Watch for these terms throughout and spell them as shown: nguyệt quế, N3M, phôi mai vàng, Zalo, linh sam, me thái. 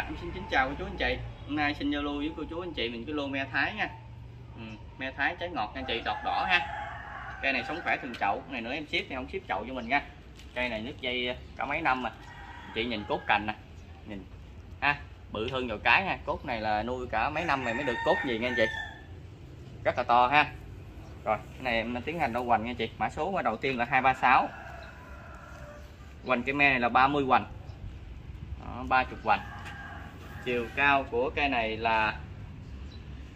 Em xin kính chào cô chú anh chị. Hôm nay xin giao lưu với cô chú anh chị mình cái lô me thái nha. Me thái trái ngọt nha chị, đọt đỏ ha. Cây này sống khỏe thường chậu, này nữa em ship thì không ship chậu cho mình nha. Cây này nước dây cả mấy năm mà. Chị nhìn cốt cành nè, nhìn ha, bự hơn vào cái ha. Cốt này là nuôi cả mấy năm này mới được cốt gì nha anh chị. Rất là to ha. Rồi, cái này em tiến hành đo hoành nha chị. Mã số đầu tiên là 236. Hoành cái me này là 30 hoành. Đó, 30 hoành. Chiều cao của cây này là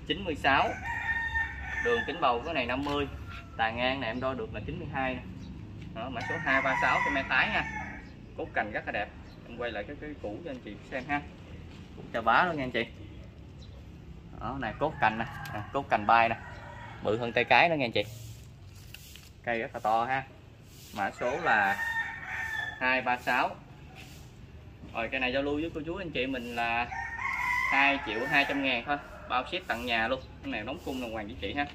96. Đường kính bầu cái này 50. Tà ngang này em đo được là 92. Đó, mã số 236 cây me thái nha. Cốt cành rất là đẹp. Em quay lại cái củ cho anh chị xem ha. Củ trà bá luôn nha anh chị. Đó, này cốt cành nè, cốt cành bay nè. Bự hơn tay cái đó nha anh chị. Cây rất là to ha. Mã số là 236. Rồi cây này giao lưu với cô chú anh chị mình là 2.200.000 thôi, bao ship tận nhà luôn. Cái này đóng khung đồng hoàng với chị ha.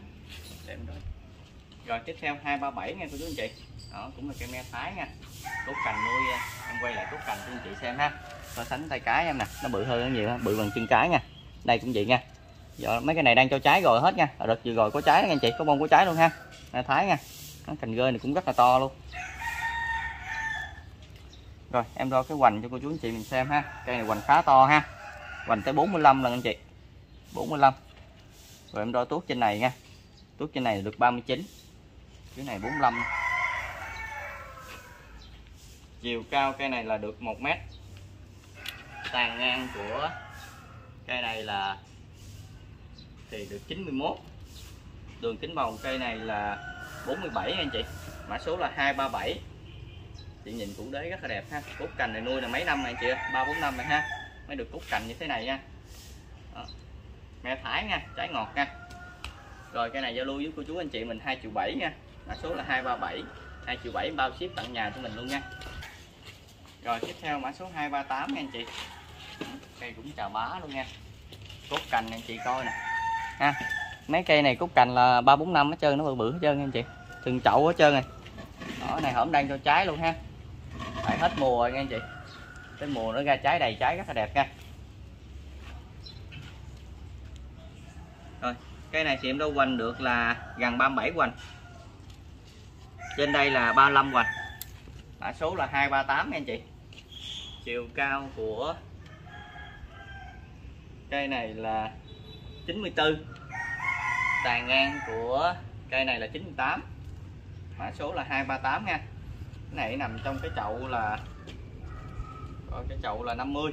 Rồi tiếp theo 237 nha cô chú anh chị. Đó cũng là cây me thái nha. Cốt cành nuôi, em quay lại cốt cành cho anh chị xem ha. So sánh tay cái em nè, nó bự hơn nhiều ha, bự bằng chân cái nha. Đây cũng vậy nha. Giờ mấy cái này đang cho trái rồi hết nha. Đợt vừa rồi có trái đó nha anh chị, có bông có trái luôn ha. Này thái nha. Cành rơi này cũng rất là to luôn. Rồi em đo cái hoành cho cô chú anh chị mình xem ha. Cây này hoành khá to ha. Hoành tới 45 lần anh chị. 45. Rồi em đo tuốt trên này nha. Tuốt trên này được 39. Cái này 45. Chiều cao cây này là được 1 m. Tàn ngang của cây này là thì được 91. Đường kính bầu cây này là 47 anh chị. Mã số là 237. Chị nhìn củ đế rất là đẹp ha. Cốt cành này nuôi là mấy năm này anh chị, 3-4 năm này ha, mới được cốt cành như thế này nha. Đó. Me thái nha, trái ngọt nha. Rồi cây này giao lưu với cô chú anh chị mình 2.700.000 nha. Mã số là 237. 2.700.000 bao ship tận nhà của mình luôn nha. Rồi tiếp theo mã số 238 nha anh chị. Cây cũng trà bá luôn nha. Cốt cành anh chị coi nè ha. Mấy cây này cốt cành là 3-4 năm hết trơn, nó bự bự hết trơn nha anh chị. Từng chậu hết trơn này. Đó này hổm đang cho trái luôn ha. Tại hết mùa rồi nha anh chị. Tới mùa nó ra trái đầy trái rất là đẹp nha. Rồi, cây này thì em đo hoành được là gần 37 hoành. Trên đây là 35 hoành. Mã số là 238 nha anh chị. Chiều cao của cây này là 94. Tàn ngang của cây này là 98. Mã số là 238 nha. Cái này nằm trong cái chậu là coi cái chậu là 50.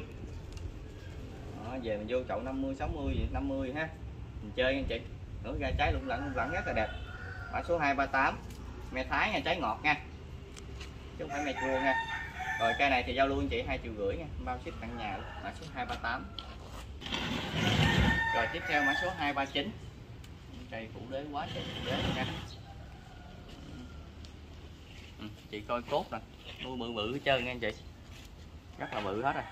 Đó, về mình vô chậu 50 60 gì 50 ha. Mình chơi nha chị. Nó ra trái lủng lẳng rất là đẹp. Mã số 238. Me thái nha, trái ngọt nha. Chứ không phải me chua nha. Rồi cây này thì giao luôn chị 2.500.000 nha, bao ship tận nhà luôn. Mã số 238. Rồi tiếp theo mã số 239. Cây củ đế quá trời củ đế nha. Chị coi cốt nè, nuôi bự bự hết trơn nha anh chị, rất là bự hết rồi.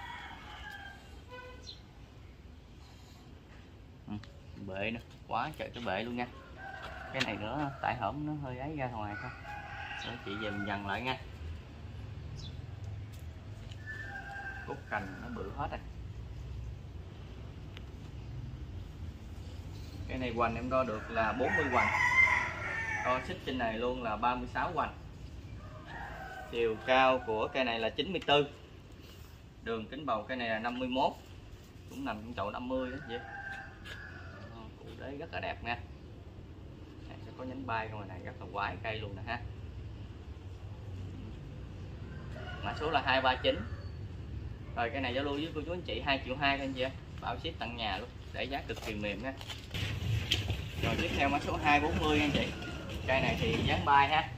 Bệ nó quá trời cái bệ luôn nha. Cái này nữa tại hổm nó hơi ấy ra ngoài thôi. Để chị về mình dằn lại nha. Cốt cành nó bự hết rồi. Cái này hoành em đo được là 40 hoành. Đo xích trên này luôn là 36 hoành. Chiều cao của cây này là 94. Đường kính bầu cây này là 51. Cũng nằm trong chậu 50 đó vậy. Củ đế rất là đẹp nha. Này sẽ có nhánh bay ngoài này, rất là quái cây luôn nè ha. Mã số là 239. Rồi cây này giao lưu với cô chú anh chị 2.200.000 anh chị. Bao ship tận nhà luôn, để giá cực kỳ mềm nha. Rồi tiếp theo mã số 240 anh chị. Cây này thì dáng bay ha.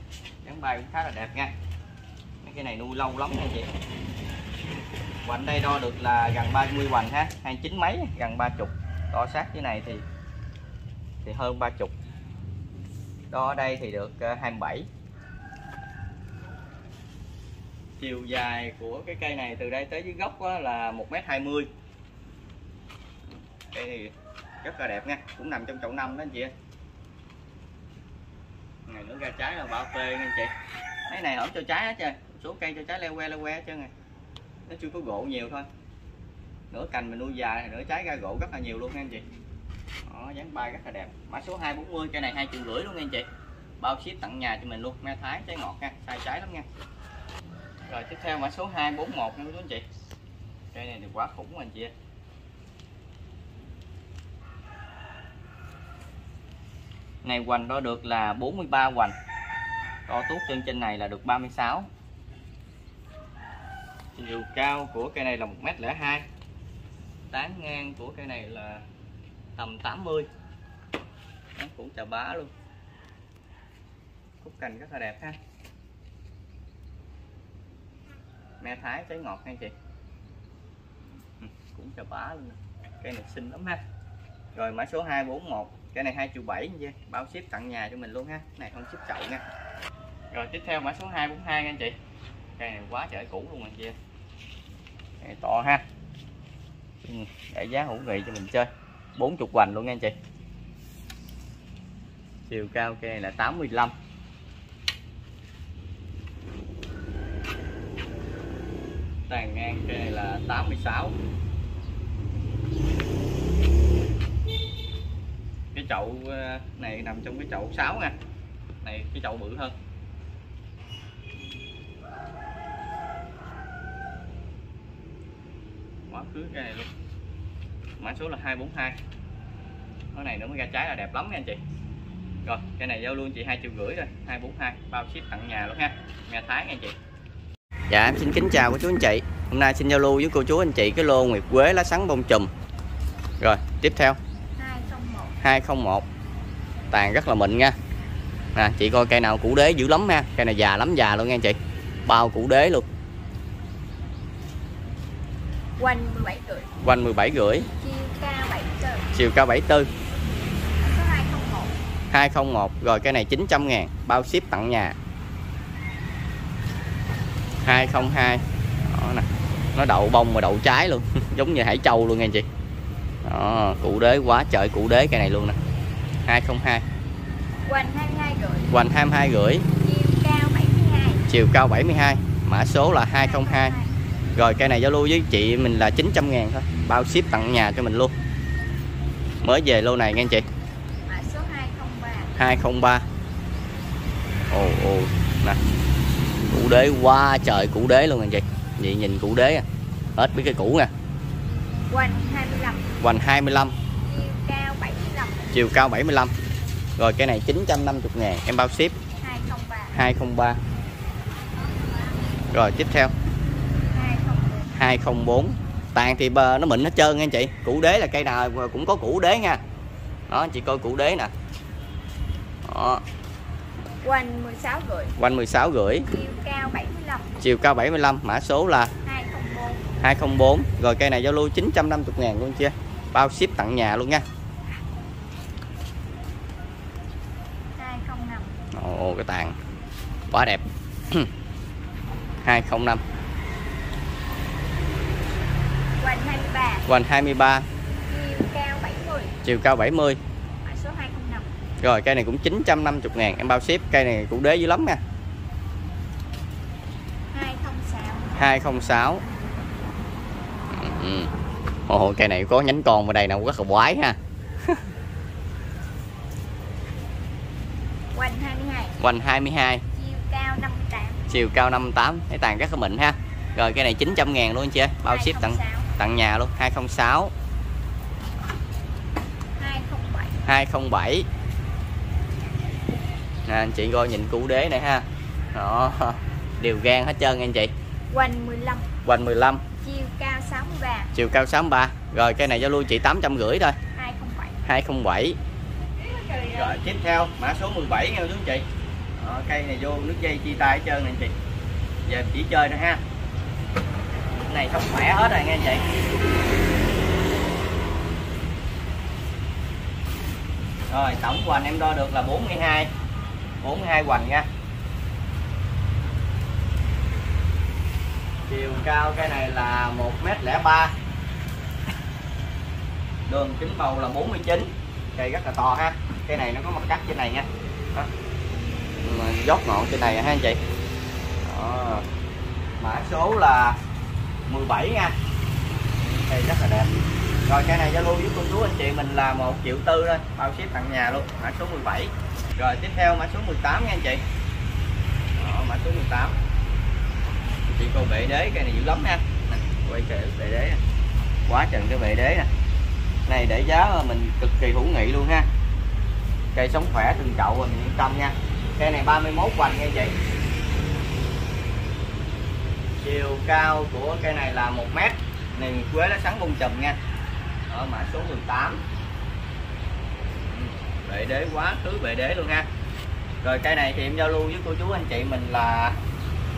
Dáng bay cũng khá là đẹp nha. Cái này nuôi lâu lắm nha chị. Hoành đây đo được là gần 30 hoành ha, 29 mấy, gần 30. Đo sát cái này thì hơn 30. Đo ở đây thì được 27. Chiều dài của cái cây này từ đây tới dưới gốc là 1m20. Cây này rất là đẹp nha, cũng nằm trong chậu 5 đó anh chị. Này nữa ra trái là bao phê nha anh chị. Cái này hổng cho trái hết trơn. Số cây cho trái leo que hết trơn rồi. Nó chưa có gỗ nhiều thôi. nửa cành mình nuôi dài, nửa trái ra gỗ rất là nhiều luôn nha anh chị. Đó, dáng bay rất là đẹp. Mã số 240, cây này 2,5 triệu luôn nha anh chị, bao ship tận nhà cho mình luôn. Me thái trái ngọt nha, sai trái lắm nha. Rồi tiếp theo mã số 241 nha quý anh chị, cây này thì quá khủng anh chị. Này hoành đó được là 43 hoành, to tuốt chân trên này là được 36. Chiều cao của cây này là 1m02, tán ngang của cây này là tầm 80. Nó cũng chà bá luôn, khúc cành rất là đẹp ha. Me thái trái ngọt nha chị, cũng chà bá luôn, cây này xinh lắm ha. Rồi mã số 241, cái này 2,7 triệu nha chị, bao ship tận nhà cho mình luôn ha, cái này không ship chậu nha. Rồi tiếp theo mã số 242 nha anh chị, cây này quá trời cũ luôn anh chị, này to ha, để giá hữu nghị cho mình chơi, 40 hoành luôn nha anh chị. Chiều cao cây này là 85. Tàn ngang cây này là 86. Cái chậu này nằm trong cái chậu 6 nè, này cái chậu bự hơn. Quá khứ cái này luôn. Mã số là 242. Cái này nó mới ra trái là đẹp lắm nha anh chị. Rồi cái này giao luôn chị 2,5 triệu rồi, 242 bao ship tận nhà luôn ha, nghe thái nha anh chị. Dạ em xin kính chào cô chú anh chị. Hôm nay xin giao lưu với cô chú anh chị cái lô nguyệt quế lá sắn bông chùm. Rồi tiếp theo 201, tàn rất là mịn nha. Nè chị coi cây nào củ đế dữ lắm ha, cây này già lắm, già luôn nha anh chị, bao củ đế luôn. Quanh 17,5 triệu. Quanh 17,5 triệu. Chiều cao 74. 201. Rồi cây này 900.000, bao ship tận nhà. 202. Đó nè, nó đậu bông mà đậu trái luôn giống như Hải Châu luôn nha anh chị. Đó, cụ đế quá trời cụ đế cây này luôn nè. 202. Quanh 22,5 triệu. Quanh 22,5 triệu. Chiều cao 72. Chiều cao 72. Mã số là 202. Rồi cây này giao lưu với chị mình là 900.000 thôi, bao ship tận nhà cho mình luôn. Mới về lô này nha anh chị. 203. Ồ nè, cụ đế quá trời cụ đế luôn anh chị. Vậy nhìn cụ đế à, hết biết cái cũ nè. Hoành 25. Hoành 25. Chiều cao 75. Chiều cao 75. Rồi cái này 950.000 em bao ship. 203. Rồi tiếp theo 204. Tàn thì nó mịn hết trơn nha anh chị. Củ đế là cây nào cũng có củ đế nha. Đó anh chị coi củ đế nè. Đó. Quanh 16,5 triệu. Quanh 16,5 triệu. Chiều cao 75. Chiều cao 75. Mã số là 204. Rồi cây này giao lưu 950.000 luôn chưa, bao ship tận nhà luôn nha. 205. Ồ cái tàn quá đẹp. 205. Quanh 23. Quanh 23. Chiều cao 70. Chiều cao 70. Rồi cây này cũng 950.000 em bao ship. Cây này cũng đế dữ lắm nha. 206. Ồ, cây này có nhánh con mà đầy nào rất là quái ha. Quanh 22. Quanh 22. Chiều cao 58. Chiều cao 58. Thấy tàn rất là mịn ha. Rồi cây này 900.000 luôn anh chị, bao ship tận nhà luôn. 206. 207. Nè, anh chị coi nhìn củ đế này ha. Đó, đều gan hết trơn anh chị. Quanh 15. Quanh 15. Chiều cao 63. Chiều cao 63. Rồi cây này giao lưu chị 850 thôi. 207. Rồi tiếp theo mã số 17 nha quý anh chị. Đó, cây này vô nước dây chia tay hết trơn nè anh chị. Giờ chỉ chơi nữa ha. Cái này sống khỏe hết rồi nha anh chị. Rồi tổng hoành em đo được là 42 hoành nha. Chiều cao cái này là 1m03. Đường kính bầu là 49. Cây rất là to ha. Cây này nó có mặt cắt trên này nha. Đó, dót ngọn trên này ha anh chị. Đó, mã số là 17 nha. Thì rất là đẹp. Rồi cái này Zalo giúp cô chú anh chị mình là 1,4 triệu thôi, bao ship tận nhà luôn, mã số 17. Rồi tiếp theo mã số 18 nha anh chị. Đó, mã số 18. Chị cô bệ đế cái này dữ lắm ha. Nè, quay kệ bệ đế nè. Quá chừng cái bệ đế nè. Này để giá mình cực kỳ hữu nghị luôn ha. Cây sống khỏe từng chậu rồi mình yên tâm nha. Cây này 31 hoành nha chị. Chiều cao của cây này là 1 mét. Này nguyệt quế lá sắn bông chùm nha. Ở mã số 18. Bệ đế quá thứ bệ đế luôn ha. Rồi cây này thì em giao lưu với cô chú anh chị mình là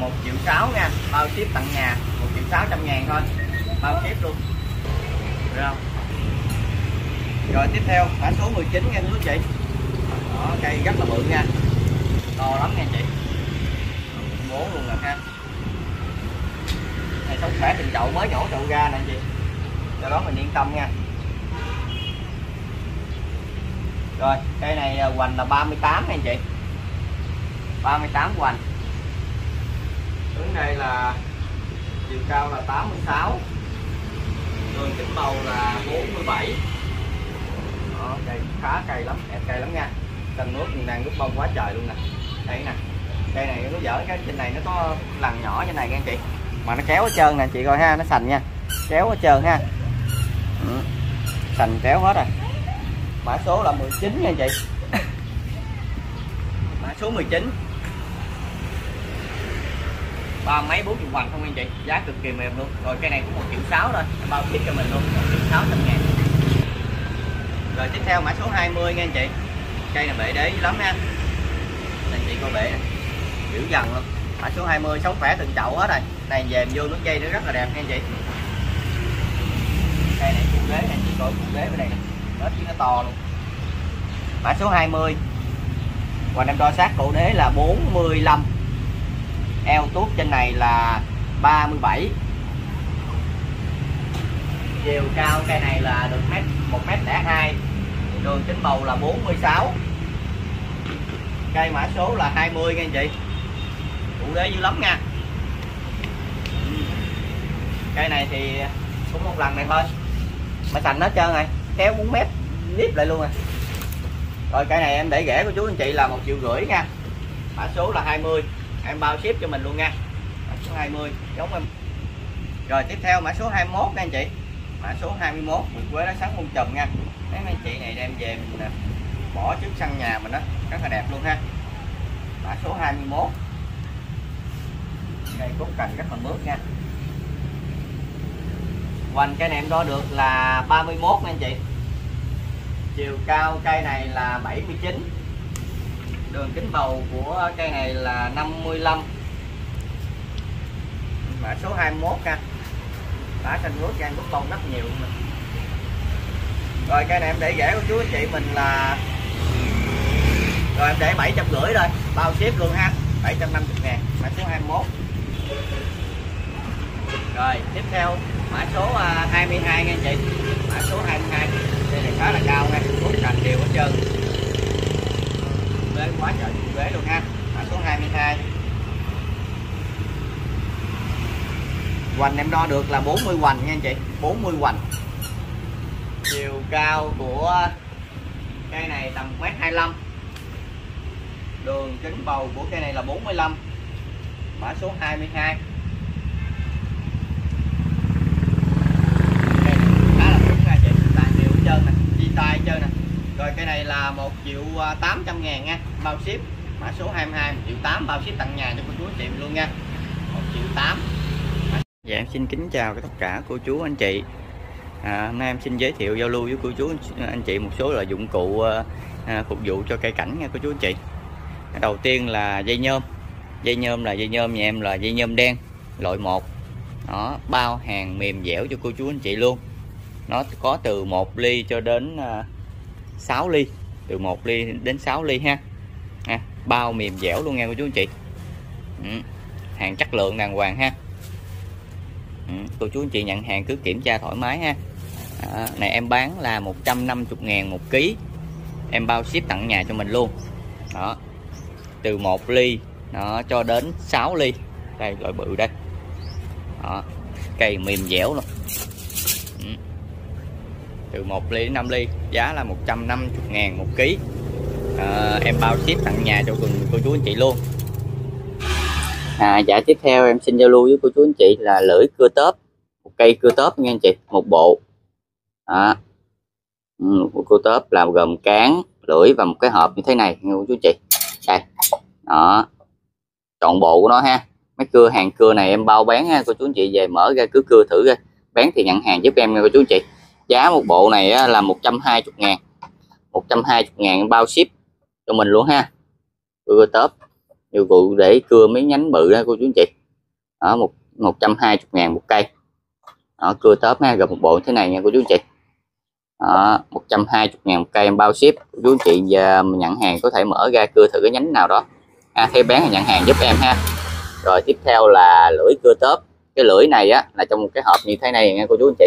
1,6 triệu nha, bao ship tận nhà, 1,6 triệu thôi, bao ship luôn. Được không? Rồi tiếp theo mã số 19 nha quý chị. Đó, cây rất là bự nha, to lắm nha chị, bố luôn rồi ha. Này sống khỏe từng chậu, mới nhổ chậu ra nè chị, cho đó mình yên tâm nha. Rồi cây này hoành là 38 nha chị, 38 hoành. Hướng đây là chiều cao là 86, đường kính bầu là 47. Đó, cây khá cây lắm, đẹp cây lắm nha. Cần nước mình đang nút bông quá trời luôn nè. Đây nè, cây này nó dở cái trên này nó có lằn nhỏ trên này nha chị, mà nó kéo hết trơn nè chị coi ha, nó sành nha, kéo hết trơn ha, sành kéo hết rồi. Mã số là 19 nha chị, mã số 19. Ba mấy 40 hoành không anh chị, giá cực kỳ mềm luôn. Rồi cây này cũng 1,6 triệu thôi, bao ship cho mình luôn, 1,6 triệu. Rồi tiếp theo mã số 20 nha anh chị. Cây này bệ đế lắm ha. Anh chị coi bệ này, biểu dần luôn. Mã số 20 sống khỏe từng chậu hết rồi. Này về vô nước dây nó rất là đẹp nha anh chị. Cây này cũng đế này, chị coi cũng đế bên đây nè. Hết chứ nó to luôn. Mã số 20. Hoành em đo sát cổ đế là 45. Eo tuốt trên này là 37. Chiều cao cây này là được 1,02 m, đường kính bầu là 46. Cây mã số là 20 nha anh chị. Cụ đế dữ lắm nha. Cây này thì cũng một lần này thôi mà sành hết trơn rồi, kéo 4 mét nếp lại luôn rồi. Rồi cây này em để rẻ của chú anh chị là 1,5 triệu nha. Mã số là 20. Em bao ship cho mình luôn nha. Mã số 20 giống em. Rồi tiếp theo mã số 21 nha anh chị. Mã số 21 nguyệt quế lá sắn bông chùm nha. Mấy anh chị này đem về mình bỏ trước sân nhà mình đó, rất là đẹp luôn ha. Mã số 21. Cây cốt cành rất là mướt nha. Hoành cây này em đo được là 31 nha anh chị. Chiều cao cây này là 79. Đường kính bầu của cây này là 55. Mã số 21 ha. Lá xanh mướt, gan rút bông rất nhiều luôn. Rồi cây này em để rẻ của chú anh chị mình là, rồi em để 750 thôi, bao ship luôn ha, 750 ngàn. Mã số 21. Rồi tiếp theo mã số 22 nha anh chị. Mã số 22. Cây này khá là cao nha, cốt cành đều hết trơn, bế quá trời bế luôn ha. Mã số 22. Hoành em đo được là 40 hoành nha anh chị, 40 hoành. Chiều cao của cây này tầm 1,25 m. Đường kính bầu của cây này là 45. Mã số 22. Cây này khá là đúng nha chị, tàn đều hết trơn nè, chi tay hết trơn nè. Rồi cây này là 1,8 triệu nha, bao ship. Mã số 22, 1,8 triệu, bao ship tặng nhà cho cô chú anh chị luôn nha, 1,8 triệu. Dạ em xin kính chào tất cả cô chú anh chị. Hôm nay em xin giới thiệu giao lưu với cô chú anh chị một số là dụng cụ phục vụ cho cây cảnh nha cô chú anh chị. Đầu tiên là dây nhôm. Dây nhôm là dây nhôm nhà em là dây nhôm đen loại 1. Đó, bao hàng mềm dẻo cho cô chú anh chị luôn. Nó có từ 1 ly cho đến 6 ly, từ 1 ly đến 6 ly ha. Bao mềm dẻo luôn nha cô chú anh chị. Hàng chất lượng đàng hoàng ha. Cô chú anh chị nhận hàng cứ kiểm tra thoải mái ha. Này em bán là 150 ngàn 1 kg, em bao ship tặng nhà cho mình luôn. Đó, từ 1 ly nó cho đến 6 ly. Đây loại bự đây. Đó, cây mềm dẻo luôn. từ 1 ly đến 5 ly, giá là 150.000 1 kg. Em bao ship tặng nhà cho cô chú anh chị luôn. Dạ, tiếp theo em xin giao lưu với cô chú anh chị là lưỡi cưa tớp, một cây cưa tớp nha anh chị, một bộ. Đó. Cưa tớp là gồm cán, lưỡi và một cái hộp như thế này nha cô chú anh chị. Đây. Đó. Trọn bộ của nó ha. Mấy cưa hàng cưa này em bao bán ha cô chú anh chị, về mở ra cứ cưa thử ra. Bán thì nhận hàng giúp em nha cô chú anh chị. Giá một bộ này là 120.000. 120.000 bao ship cho mình luôn ha. Cưa tớp, dụng cụ để cưa mấy nhánh bự đó cô chú anh chị. Đó, 120.000 một cây. Đó, cưa tớp ha, gồm một bộ thế này nha cô chú anh chị. Đó, 120.000 một cây em bao ship. Cô chú anh chị giờ mình nhận hàng có thể mở ra cưa thử cái nhánh nào đó. Theo bán là nhận hàng giúp em ha. Rồi tiếp theo là lưỡi cưa tớp. Cái lưỡi này á là trong một cái hộp như thế này nha cô chú anh chị.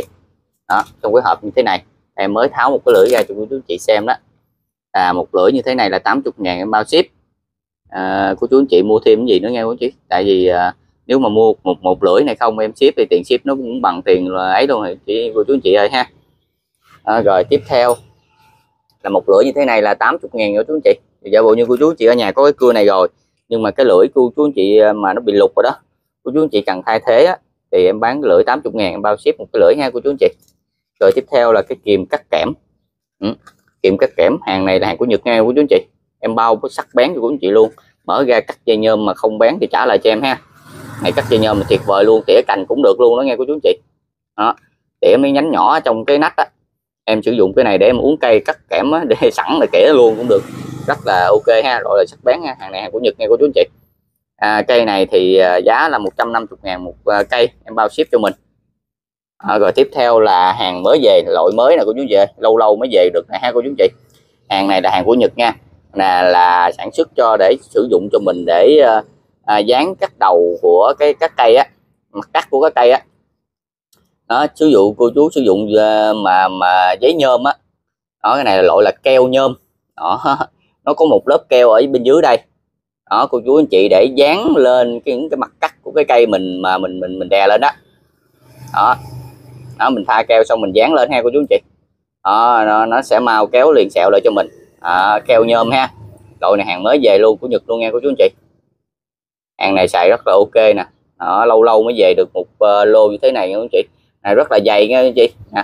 Đó, trong cái hộp như thế này. Em mới tháo một cái lưỡi ra cho cô chú anh chị xem đó. Một lưỡi như thế này là 80.000 em bao ship. Cô chú anh chị mua thêm cái gì nữa nghe cô chú, tại vì nếu mà mua một lưỡi này không em ship thì tiền ship nó cũng bằng tiền là ấy luôn rồi chị, cô chú anh chị ơi ha. Rồi tiếp theo là một lưỡi như thế này là 80.000 cô chú anh chị. Giả bộ như cô chú anh chị ở nhà có cái cưa này rồi nhưng mà cái lưỡi cô chú anh chị mà nó bị lục rồi đó, cô chú anh chị cần thay thế á, thì em bán lưỡi 80.000 em bao ship một cái lưỡi ha cô chú anh chị. Rồi tiếp theo là cái kìm cắt kẽm. Kìm cắt kẽm, hàng này là hàng của Nhật nghe cô chú anh chị. Em bao có sắc bán cho quý anh chị luôn, mở ra cắt dây nhôm mà không bán thì trả lại cho em ha. Này cắt dây nhôm mà tuyệt vời luôn, tỉa cành cũng được luôn đó nghe cô chú anh chị. Đó, tỉa mấy nhánh nhỏ trong cái nách á, em sử dụng cái này để em uống cây cắt kẽm á, để sẵn là kẻ luôn cũng được, rất là ok ha. Rồi là sắc bán ha, hàng này hàng của Nhật nghe cô chú anh chị. Cây này thì giá là 150.000 một cây em bao ship cho mình. Rồi tiếp theo là hàng mới về, loại mới nè cô chú anh chị, lâu lâu mới về được nè ha cô chú anh chị. Hàng này là hàng của Nhật nha, là sản xuất cho để sử dụng cho mình để dán các đầu của các cây á, mặt cắt của các cây á. Nó sử dụng cô chú sử dụng mà giấy nhôm á. Đó, cái này là loại là keo nhôm. Đó, nó có một lớp keo ở bên dưới đây. Đó, cô chú anh chị để dán lên những cái mặt cắt của cái cây mình mà mình đè lên đó. Đó. Đó, mình pha keo xong mình dán lên ha cô chú anh chị. Đó, nó sẽ mau kéo liền sẹo lại cho mình. Keo nhôm ha, loại này hàng mới về luôn của Nhật luôn nghe cô chú anh chị. Hàng này xài rất là ok nè. Đó, lâu lâu mới về được một lô như thế này nha anh chị. Này rất là dày nha anh chị. Nó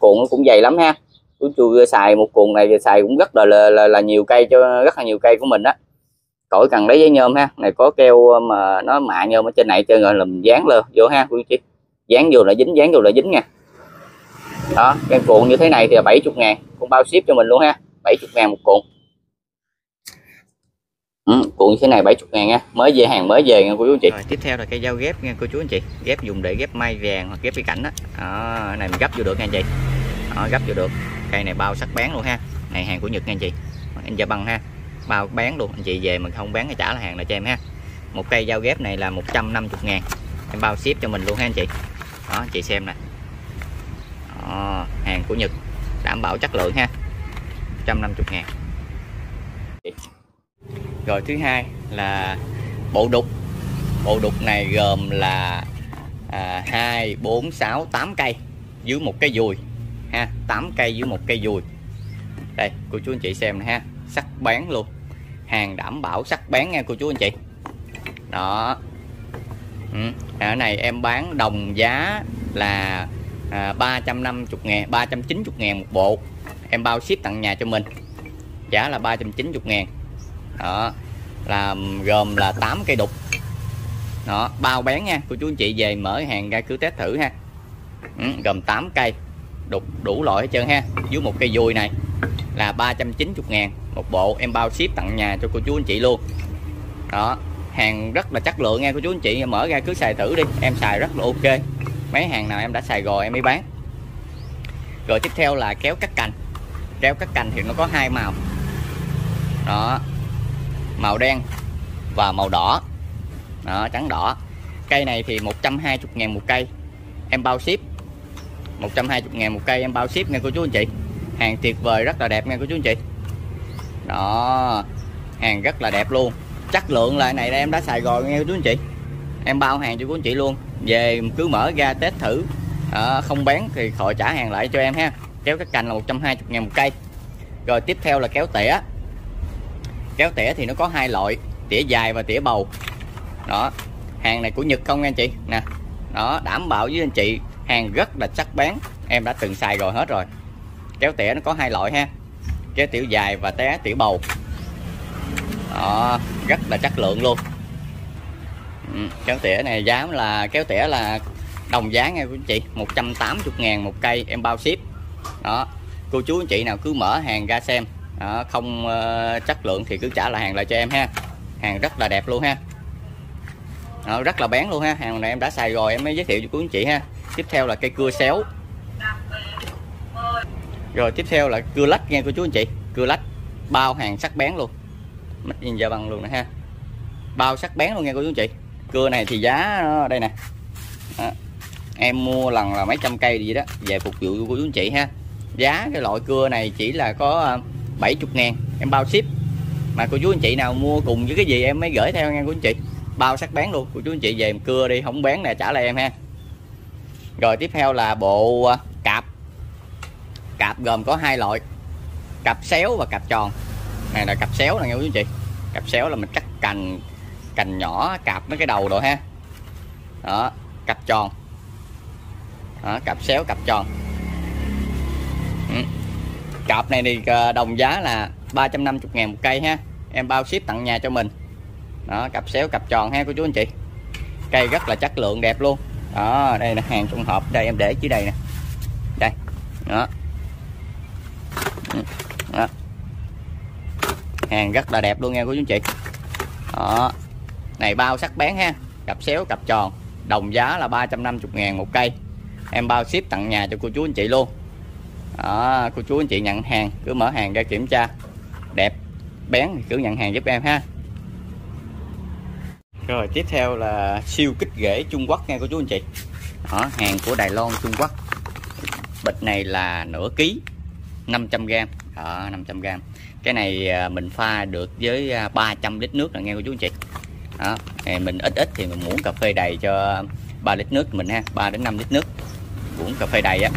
cuộn nó cũng dày lắm ha. Chú chưa xài một cuộn này thì xài cũng rất là nhiều cây, cho rất là nhiều cây của mình đó. Khỏi cần lấy giấy nhôm ha. Này có keo mà nó mạ nhôm ở trên này chơi rồi là mình dán lên vô ha cô chú anh chị. Dán vô là dính, dán vô là dính nha. Đó, cái cuộn như thế này thì là 70.000, cũng bao ship cho mình luôn ha. 70.000 một cuộn. Cuộn như thế này 70.000 nha, mới về, hàng mới về nha cô chú anh chị. Rồi, tiếp theo là cây dao ghép nha cô chú anh chị, ghép dùng để ghép mai vàng hoặc ghép cây cảnh đó. Đó, này mình gấp vô được nha anh chị. Đó, gấp vô được. Cây này bao sắc bán luôn ha. Này hàng của Nhật nha anh chị. Anh Gia Băng ha. Bao bán luôn, anh chị về mình không bán thì trả là hàng lại cho em ha. Một cây dao ghép này là 150.000. Em bao ship cho mình luôn ha anh chị. Đó, anh chị xem nè. Đó, hàng của Nhật, đảm bảo chất lượng ha. 150.000. Rồi thứ hai là bộ đục. Bộ đục này gồm là 2, 4, 6, 8 cây dưới một cái dùi ha, 8 cây dưới một cây dùi. Đây, cô chú anh chị xem nè ha, sắc bén luôn. Hàng đảm bảo sắc bén nha cô chú anh chị. Đó. Ở này em bán đồng giá là 390.000 một bộ. Em bao ship tặng nhà cho mình, giá là 390.000. Đó, là gồm là 8 cây đục. Đó, bao bán nha cô chú anh chị, về mở hàng ra cứ test thử ha. Gồm 8 cây đục đủ loại hết trơn ha. Dưới một cây dùi này là 390.000 một bộ, em bao ship tặng nhà cho cô chú anh chị luôn. Đó, hàng rất là chất lượng nha cô chú anh chị, mở ra cứ xài thử đi. Em xài rất là ok, mấy hàng nào em đã xài rồi em mới bán. Rồi tiếp theo là kéo cắt cành. Kéo cắt cành thì nó có 2 màu. Đó, màu đen và màu đỏ. Đó, trắng đỏ. Cây này thì 120.000 một cây. Em bao ship. 120.000 một cây em bao ship nha cô chú anh chị. Hàng tuyệt vời, rất là đẹp nha cô chú anh chị. Đó, hàng rất là đẹp luôn. Chất lượng lại này em đã xài rồi nha cô chú anh chị. Em bao hàng cho cô anh chị luôn. Về cứ mở ra test thử. Không bán thì khỏi trả hàng lại cho em ha. kéo các cành là 120.000 một cây. Rồi tiếp theo là kéo tỉa. Kéo tỉa thì nó có hai loại, tỉa dài và tỉa bầu. Đó, hàng này của Nhật không nha anh chị nè. Đó, đảm bảo với anh chị hàng rất là sắc bén, em đã từng xài rồi hết rồi. Kéo tỉa nó có hai loại ha, kéo tỉa dài và tỉa bầu. Đó, rất là chất lượng luôn. Kéo tỉa này giá là đồng giá nghe của anh chị, 180.000 một cây, em bao ship. Đó, cô chú anh chị nào cứ mở hàng ra xem, đó, không chất lượng thì cứ trả lại hàng lại cho em ha. Hàng rất là đẹp luôn ha. Đó, rất là bén luôn ha. Hàng này em đã xài rồi em mới giới thiệu cho cô anh chị ha. Tiếp theo là cây cưa xéo. Rồi tiếp theo là cưa lách nghe cô chú anh chị. Cưa lách bao hàng sắc bén luôn, made in Japan luôn nè ha. Bao sắc bén luôn nghe cô chú anh chị. Cưa này thì giá đây nè, em mua lần là mấy trăm cây gì đó về phục vụ của chú anh chị ha. Giá cái loại cưa này chỉ là có 70.000, em bao ship. Mà cô chú anh chị nào mua cùng với cái gì em mới gửi theo nha cô chú anh chị. Bao sắc bén luôn, cô chú anh chị về cưa đi, không bén nè trả lại em ha. Rồi tiếp theo là bộ cạp. Cạp gồm có hai loại, cạp xéo và cạp tròn. Này là cạp xéo nè nghe cô chú anh chị. Cạp xéo là mình cắt cành nhỏ, cạp mấy cái đầu rồi ha. Đó, cạp tròn. Đó, cạp xéo, cạp tròn. Cạp này thì đồng giá là 350.000 một cây ha, em bao ship tặng nhà cho mình. Đó, cặp xéo cặp tròn ha cô chú anh chị. Cây rất là chất lượng đẹp luôn. Đó, đây là hàng trong hộp, đây em để dưới đây nè. Đây. Đó. Đó. Hàng rất là đẹp luôn nha cô chú anh chị. Đó. Này bao sắc bén ha, cặp xéo cặp tròn, đồng giá là 350.000 một cây. Em bao ship tặng nhà cho cô chú anh chị luôn. Đó, cô chú anh chị nhận hàng cứ mở hàng ra kiểm tra, đẹp bén thì cứ nhận hàng giúp em ha. Rồi tiếp theo là siêu kích rễ Trung Quốc nghe cô chú anh chị. Đó, hàng của Đài Loan Trung Quốc. Bịch này là nửa ký, 500g. Đó, 500g. Cái này mình pha được với 300 lít nước là nghe cô chú anh chị. Đó, này mình ít thì mình muỗng cà phê đầy cho 3 lít nước mình ha, 3 đến 5 lít nước. Muỗng cà phê đầy á,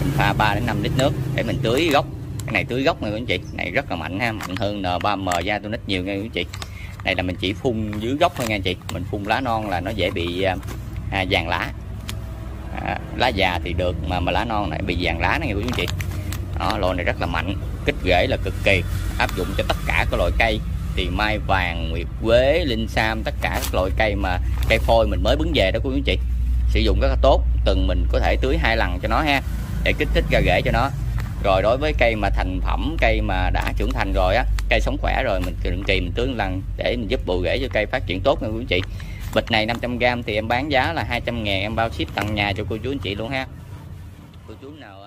mình pha 3 đến 5 lít nước để mình tưới gốc. Cái này tưới gốc nghe cô chú anh chị, này rất là mạnh ha, mạnh hơn N3M da tôi nít nhiều nghe cô chú anh chị. Này là mình chỉ phun dưới gốc thôi nha anh chị. Mình phun lá non là nó dễ bị vàng lá. Lá già thì được mà lá non lại bị vàng lá này của chú chị. Đó, loại này rất là mạnh, kích rễ là cực kỳ, áp dụng cho tất cả các loại cây. Thì mai vàng, nguyệt quế, linh sam, tất cả các loại cây mà cây phôi mình mới bứng về đó của chú chị. Sử dụng rất là tốt, từng mình có thể tưới 2 lần cho nó ha, để kích thích ra rễ cho nó. Rồi đối với cây mà thành phẩm, cây mà đã trưởng thành rồi á, cây sống khỏe rồi mình định kỳ mình tưới lần để mình giúp bù rễ cho cây phát triển tốt nha quý anh chị. Bịch này 500g thì em bán giá là 200.000, em bao ship tặng nhà cho cô chú anh chị luôn ha. Cô chú nào